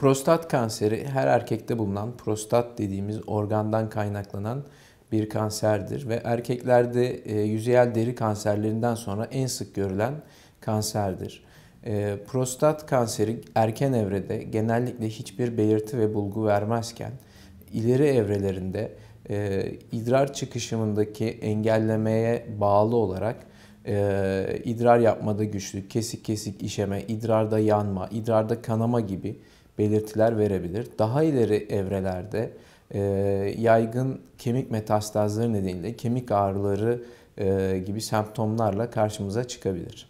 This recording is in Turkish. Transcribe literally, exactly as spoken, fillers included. Prostat kanseri her erkekte bulunan prostat dediğimiz organdan kaynaklanan bir kanserdir ve erkeklerde e, yüzeyel deri kanserlerinden sonra en sık görülen kanserdir. E, prostat kanseri erken evrede genellikle hiçbir belirti ve bulgu vermezken ileri evrelerinde e, idrar çıkışımındaki engellemeye bağlı olarak e, idrar yapmada güçlük, kesik kesik işeme, idrarda yanma, idrarda kanama gibi belirtiler verebilir. Daha ileri evrelerde e, yaygın kemik metastazları nedeniyle kemik ağrıları e, gibi semptomlarla karşımıza çıkabilir.